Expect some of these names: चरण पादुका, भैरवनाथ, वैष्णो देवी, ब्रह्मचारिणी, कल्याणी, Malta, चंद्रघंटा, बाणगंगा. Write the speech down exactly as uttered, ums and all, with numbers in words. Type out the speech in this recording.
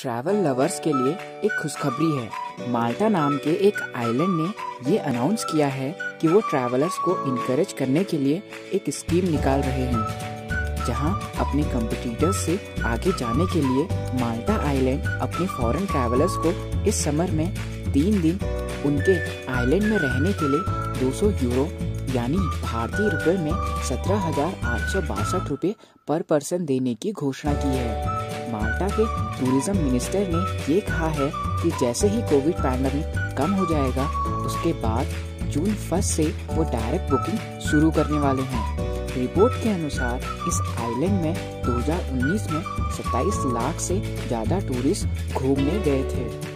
Travel lovers के लिए एक खुशखबरी है। माल्टा नाम के एक आइलैंड ने ये अनाउंस किया है कि वो ट्रैवलर्स को इनकरेज करने के लिए एक स्कीम निकाल रहे हैं, जहां अपने कंपटीटर्स से आगे जाने के लिए माल्टा आइलैंड अपने फॉरेन ट्रैवलर्स को इस समर में तीन दिन उनके आइलैंड में रहने के लिए दो सौ यूरो यानी भारतीय रुपए में सत्रह हजार आठ सौ बासठ रुपए पर पर्सन देने की घोषणा की है। माल्टा के टूरिज्म मिनिस्टर ने ये कहा है कि जैसे ही कोविड पैंडेमिक कम हो जाएगा, उसके बाद जून फर्स्ट से वो डायरेक्ट बुकिंग शुरू करने वाले हैं। रिपोर्ट के अनुसार इस आइलैंड में दो हजार उन्नीस में सत्ताईस लाख से ज्यादा टूरिस्ट घूमने गए थे।